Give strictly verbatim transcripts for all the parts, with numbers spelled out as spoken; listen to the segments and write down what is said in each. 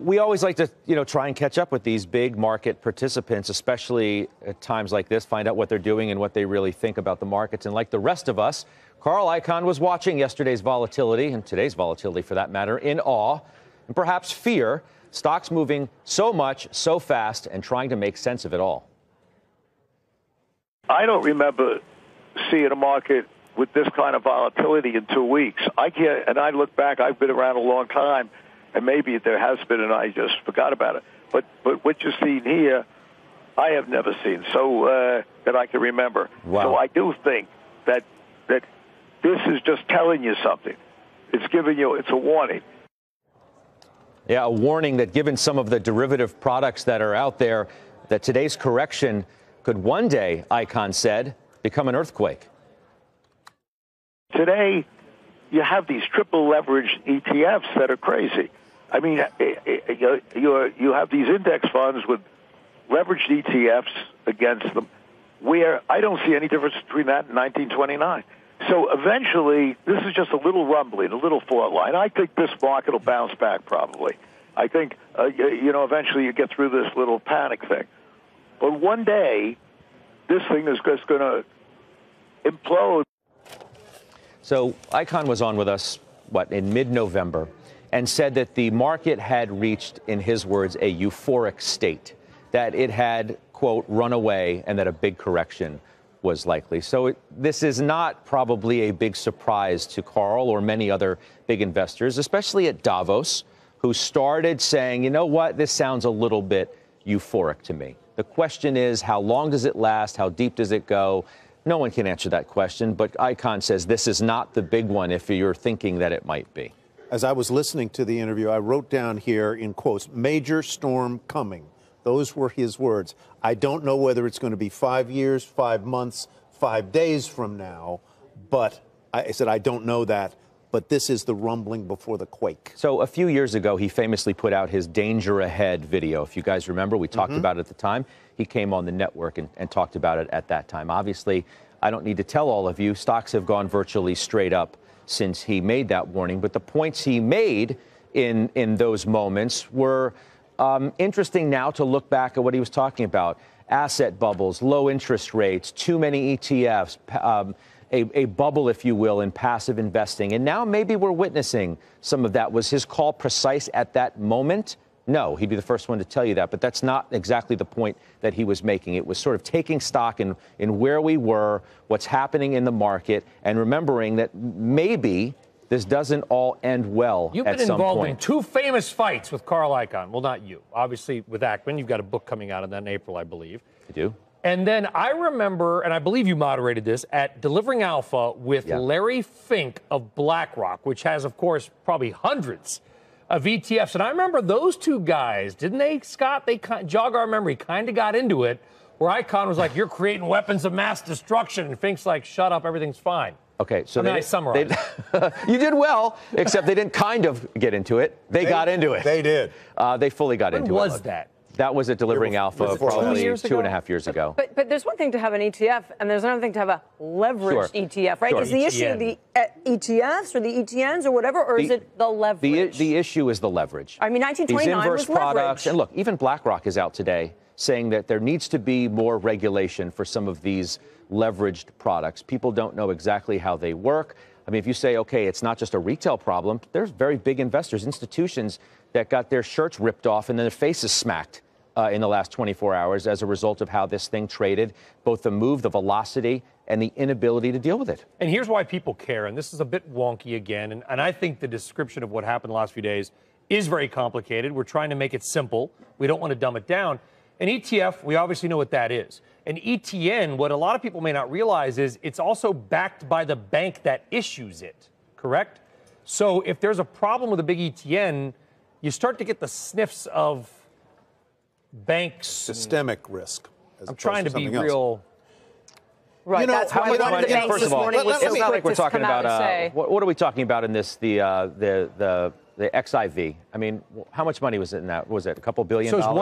We always like to, you know, try and catch up with these big market participants, especially at times like this, find out what they're doing and what they really think about the markets. And like the rest of us, Carl Icahn was watching yesterday's volatility, and today's volatility for that matter, in awe and perhaps fear. Stocks moving so much, so fast, and trying to make sense of it all. I don't remember seeing a market with this kind of volatility in two weeks. I can't, and I look back, I've been around a long time, and maybe there has been, and I just forgot about it. But but what you've seen here, I have never seen, so uh, that I can remember. Wow. So I do think that that this is just telling you something. It's giving you, it's a warning. Yeah, a warning that given some of the derivative products that are out there, that today's correction could one day, Icahn said, become an earthquake. Today, you have these triple leveraged E T Fs that are crazy. I mean, you have these index funds with leveraged E T Fs against them, where I don't see any difference between that and nineteen twenty-nine. So eventually, this is just a little rumbling, a little fault line. I think this market will bounce back probably. I think, uh, you know, eventually you get through this little panic thing. But one day, this thing is just going to implode. So Icahn was on with us, what, in mid-November, and said that the market had reached, in his words, a euphoric state, that it had, quote, run away, and that a big correction was likely. So it, this is not probably a big surprise to Carl or many other big investors, especially at Davos, who started saying, you know what, this sounds a little bit euphoric to me. The question is, how long does it last? How deep does it go? No one can answer that question, but Icahn says this is not the big one if you're thinking that it might be. As I was listening to the interview, I wrote down here in quotes, major storm coming. Those were his words. I don't know whether it's going to be five years, five months, five days from now, but I said, I don't know that, but this is the rumbling before the quake. So a few years ago, he famously put out his Danger Ahead video. If you guys remember, we talked mm-hmm. about it at the time. He came on the network and, and talked about it at that time. Obviously, I don't need to tell all of you, stocks have gone virtually straight up since he made that warning, but the points he made in, in those moments were Um, interesting now to look back at what he was talking about. Asset bubbles, low interest rates, too many E T Fs, um, a, a bubble, if you will, in passive investing. And now maybe we're witnessing some of that. Was his call precise at that moment? No, he'd be the first one to tell you that. But that's not exactly the point that he was making. It was sort of taking stock in, in where we were, what's happening in the market, and remembering that maybe this doesn't all end well. You've been involved in two famous fights with Carl Icahn. Well, not you. Obviously, with Ackman, you've got a book coming out on that in April, I believe. I do. And then I remember, and I believe you moderated this, at Delivering Alpha with yeah. Larry Fink of BlackRock, which has, of course, probably hundreds of E T Fs. And I remember those two guys, didn't they, Scott? They jog our memory, kind of got into it, where Icahn was like, you're creating weapons of mass destruction. And Fink's like, shut up, everything's fine. Okay, so I mean, they I summarized. They, you did well, except they didn't kind of get into it. They, they got into it. They did. Uh, they fully got when into it. When was that? That was at Delivering Alpha was probably two, two and a half years ago. But, but, but there's one thing to have an E T F, and there's another thing to have a leveraged sure. E T F, right? Sure. Is the issue the uh, E T Fs or the E T Ns or whatever, or the, is it the leverage? The, the issue is the leverage. I mean, nineteen twenty-nine inverse was products, leverage. And look, even BlackRock is out today saying that there needs to be more regulation for some of these leveraged products. People don't know exactly how they work. I mean, if you say, okay, it's not just a retail problem, there's very big investors, institutions that got their shirts ripped off and then their faces smacked uh, in the last twenty-four hours as a result of how this thing traded, both the move, the velocity, and the inability to deal with it. And here's why people care, and this is a bit wonky again, and, and I think the description of what happened the last few days is very complicated. We're trying to make it simple. We don't want to dumb it down. An E T F, we obviously know what that is. An E T N, what a lot of people may not realize is it's also backed by the bank that issues it, correct? So if there's a problem with a big E T N, you start to get the sniffs of banks. Systemic risk. I'm trying to, to be real. Else. Right, you know, that's why one of the banks this morning was so quick to come out and say. What are we talking about in this, the, uh, the, the, the X I V. I mean, how much money was it in that? Was it a couple billion dollars? So it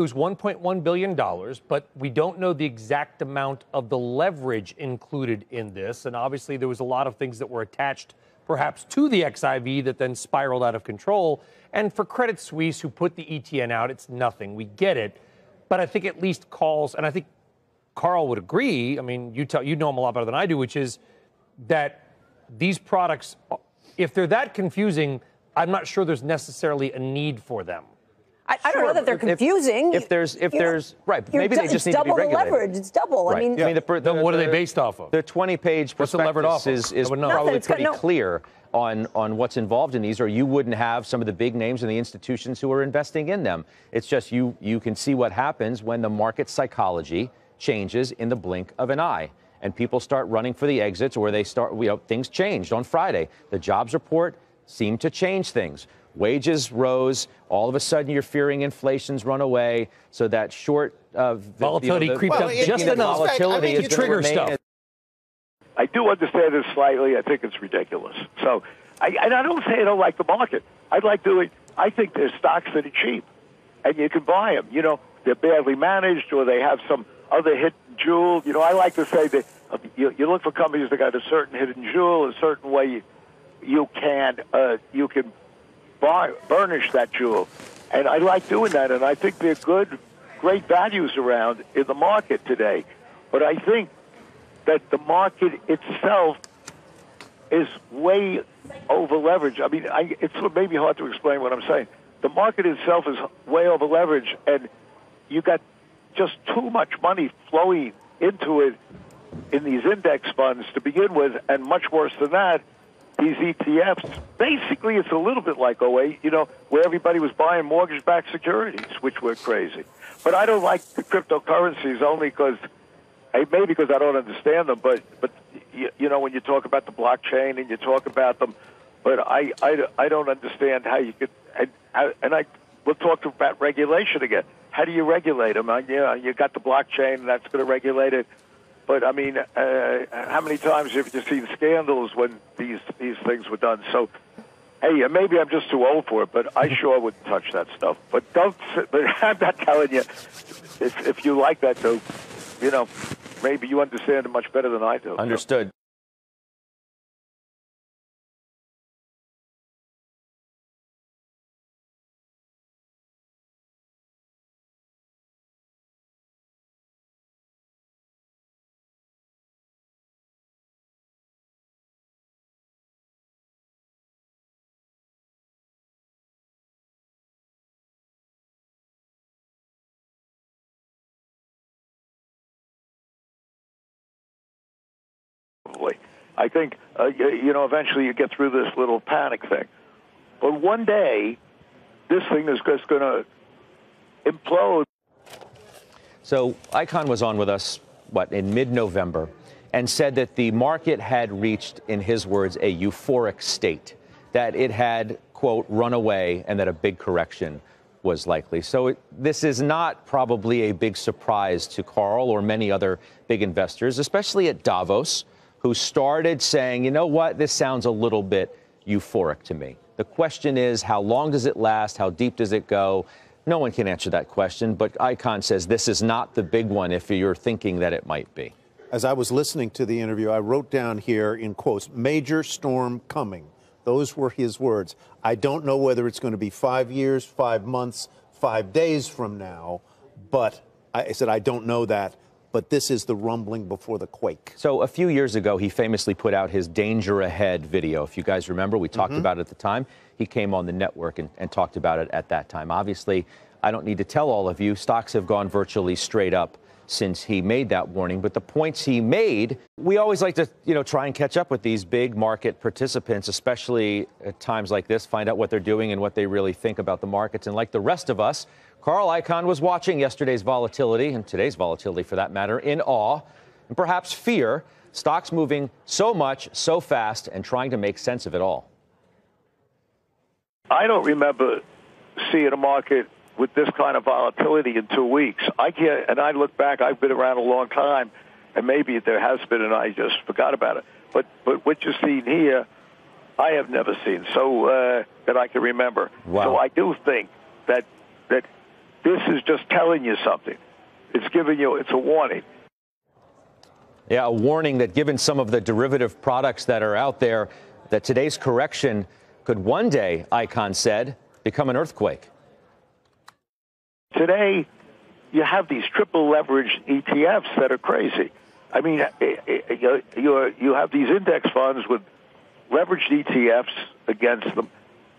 was one point one billion dollars, but we don't know the exact amount of the leverage included in this. And obviously there was a lot of things that were attached perhaps to the X I V that then spiraled out of control. And for Credit Suisse, who put the E T N out, it's nothing. We get it. But I think at least calls, and I think Carl would agree, I mean, you, tell, you know him a lot better than I do, which is that these products, if they're that confusing, I'm not sure there's necessarily a need for them. I, I sure. don't know that they're confusing. If, if there's, if there's, know, right, maybe they just need to be regulated. It's double the leverage. It's double. Right. I mean, yeah. I mean the, the, the, the, what are they based off of? Their twenty-page prospectus is, is probably pretty no. clear on, on what's involved in these, or you wouldn't have some of the big names and the institutions who are investing in them. It's just you, you can see what happens when the market psychology changes in the blink of an eye. And people start running for the exits, or they start, you know, things changed on Friday. The jobs report seemed to change things. Wages rose. All of a sudden, you're fearing inflation's run away. So that short of uh, volatility you know, the, creeped well, up it, just enough volatility fact, I mean, to trigger stuff. I do understand this slightly. I think it's ridiculous. So, I, and I don't say I don't like the market. I'd like doing. I think there's stocks that are cheap, and you can buy them. You know, they're badly managed, or they have some other hidden jewel. You know, I like to say that you, you look for companies that got a certain hidden jewel, a certain way you you can uh, you can. Buy, burnish that jewel, and I like doing that, and I think there's good, great values around in the market today. But I think that the market itself is way over-leveraged. I mean, I, it's maybe hard to explain what I'm saying. The market itself is way over-leveraged, and you got just too much money flowing into it in these index funds to begin with, and much worse than that, these E T Fs, basically it's a little bit like oh eight, you know, where everybody was buying mortgage-backed securities, which were crazy. But I don't like the cryptocurrencies only because, maybe because I don't understand them, but, but you, you know, when you talk about the blockchain and you talk about them, but I, I, I don't understand how you could, and, and I we'll talk about regulation again. How do you regulate them? I, you know, you got the blockchain, that's going to regulate it. But, I mean, uh, how many times have you seen scandals when these these things were done? So, hey, maybe I'm just too old for it, but I sure wouldn't touch that stuff. But don't. But I'm not telling you. If, if you like that, though, you know, maybe you understand it much better than I do. Understood. So. I think, uh, you know, eventually you get through this little panic thing. But one day, this thing is just going to implode. So Icahn was on with us, what, in mid-November, and said that the market had reached, in his words, a euphoric state, that it had, quote, run away, and that a big correction was likely. So it, this is not probably a big surprise to Carl or many other big investors, especially at Davos, who started saying, you know what, this sounds a little bit euphoric to me. The question is, how long does it last? How deep does it go? No one can answer that question, but Icahn says this is not the big one if you're thinking that it might be. As I was listening to the interview, I wrote down here in quotes, major storm coming. Those were his words. I don't know whether it's going to be five years, five months, five days from now, but I said, I don't know that. But this is the rumbling before the quake. So a few years ago, he famously put out his Danger Ahead video. If you guys remember, we talked mm-hmm. about it at the time. He came on the network and, and talked about it at that time. Obviously, I don't need to tell all of you, stocks have gone virtually straight up since he made that warning. But the points he made, we always like to, you know, try and catch up with these big market participants, especially at times like this, find out what they're doing and what they really think about the markets. And like the rest of us, Carl Icahn was watching yesterday's volatility, and today's volatility for that matter, in awe and perhaps fear, stocks moving so much, so fast, and trying to make sense of it all. I don't remember seeing a market with this kind of volatility in two weeks. I can't, and I look back, I've been around a long time, and maybe there has been, and I just forgot about it. But, but what you're seeing here, I have never seen, so uh, that I can remember. Wow. So I do think that that. This is just telling you something. It's giving you, it's a warning. Yeah, a warning that given some of the derivative products that are out there, that today's correction could one day, Icahn said, become an earthquake? Today, you have these triple leveraged E T Fs that are crazy. I mean, you have these index funds with leveraged E T Fs against them,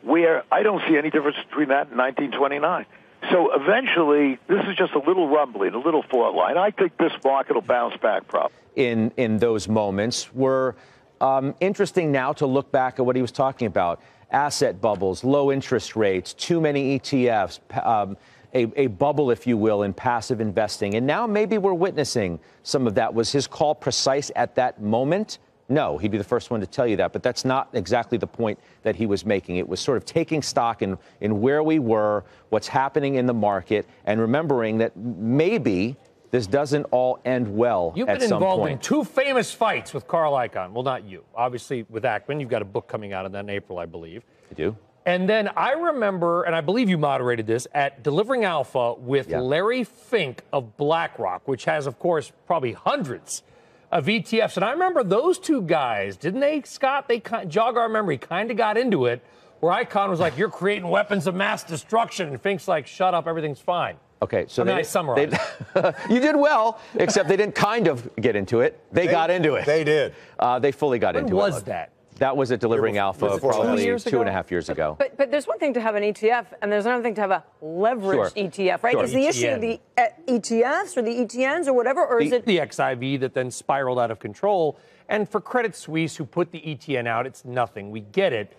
where I don't see any difference between that and nineteen twenty-nine. So eventually, this is just a little rumbling, a little fault line. I think this market will bounce back probably. In, in those moments were um, interesting now to look back at what he was talking about. Asset bubbles, low interest rates, too many E T Fs, um, a, a bubble, if you will, in passive investing. And now maybe we're witnessing some of that. Was his call precise at that moment? No, he'd be the first one to tell you that, but that's not exactly the point that he was making. It was sort of taking stock in, in where we were, what's happening in the market, and remembering that maybe this doesn't all end well at some point. You've been involved in two famous fights with Carl Icahn. Well, not you. Obviously, with Ackman, you've got a book coming out on that in April, I believe. I do. And then I remember, and I believe you moderated this, at Delivering Alpha with yeah. Larry Fink of BlackRock, which has, of course, probably hundreds of E T Fs. And I remember those two guys, didn't they, Scott? They jog our memory, kind of got into it, where Icahn was like, you're creating weapons of mass destruction. And Fink's like, shut up, everything's fine. Okay, so I mean, they, I summarized. They, you did well, except they didn't kind of get into it. They, they got into it. They did. Uh, they fully got when into it. When was that? That was at Delivering was, Alpha was probably two, two and a half years ago. But, but there's one thing to have an E T F, and there's another thing to have a leveraged sure. E T F, right? Sure. Is the E T N. Issue the E T Fs or the E T Ns or whatever, or the, is it the X I V that then spiraled out of control? And for Credit Suisse, who put the E T N out, it's nothing. We get it.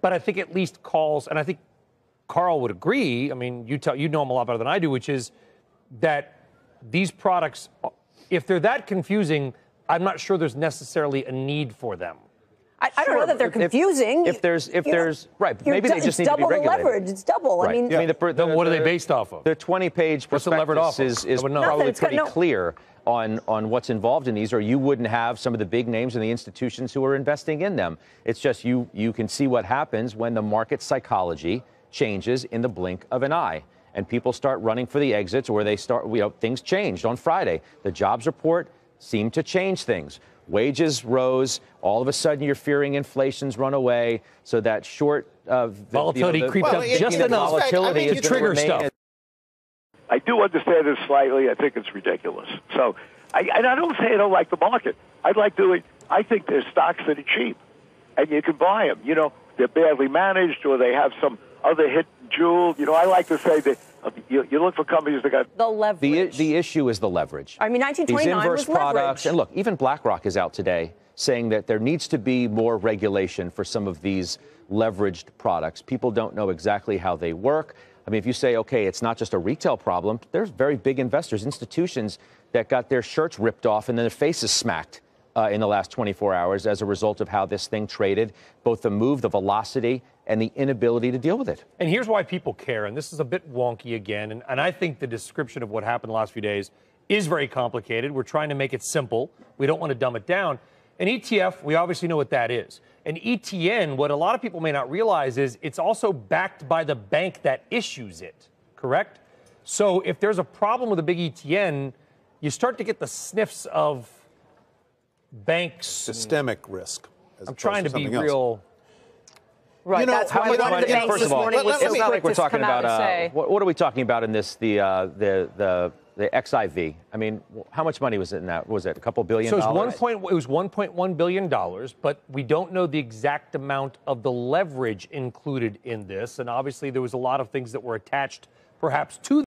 But I think at least calls, and I think Carl would agree, I mean, you, tell, you know him a lot better than I do, which is that these products, if they're that confusing, I'm not sure there's necessarily a need for them. I, I don't sure. know that they're confusing. If, if there's, if there's, right, maybe they just need to be regulated. Leverage. It's double. Right. I mean, yeah. I mean the, the, the, the, what are they based off of? The twenty-page prospectus is, is probably pretty no. clear on, on what's involved in these, or you wouldn't have some of the big names and the institutions who are investing in them. It's just you, you can see what happens when the market psychology changes in the blink of an eye, and people start running for the exits, or they start, you know, things changed on Friday. The jobs report seemed to change things. Wages rose. All of a sudden, you're fearing inflation's run away. So that short of uh, volatility you know, creeped well, up it, just enough. Volatility I mean, you is trigger stuff. I do understand this slightly. I think it's ridiculous. So, I, and I don't say I don't like the market. I like doing. I think there's stocks that are cheap, and you can buy them. You know, they're badly managed, or they have some other hidden jewel. You know, I like to say that. You, you look for companies that got the leverage. The, the issue is the leverage. I mean, nineteen twenty-nine These inverse was products, leverage. And look, even BlackRock is out today saying that there needs to be more regulation for some of these leveraged products. People don't know exactly how they work. I mean, if you say, okay, it's not just a retail problem, there's very big investors, institutions that got their shirts ripped off and then their faces smacked uh, in the last twenty-four hours as a result of how this thing traded, both the move, the velocity, and the inability to deal with it. And here's why people care, and this is a bit wonky again, and, and I think the description of what happened the last few days is very complicated. We're trying to make it simple. We don't want to dumb it down. An E T F, we obviously know what that is. An E T N, what a lot of people may not realize is it's also backed by the bank that issues it, correct? So if there's a problem with a big E T N, you start to get the sniffs of banks. Systemic risk. I'm trying to be real. Right, you know, that's why one of the banks this morning was so quick to come out and say. It's not like we're talking about, uh, what, what are we talking about in this, the, uh, the, the, the X I V? I mean, how much money was it in that? Was it a couple billion dollars? So it was one point, it was one point one billion dollars, but we don't know the exact amount of the leverage included in this. And obviously there was a lot of things that were attached perhaps to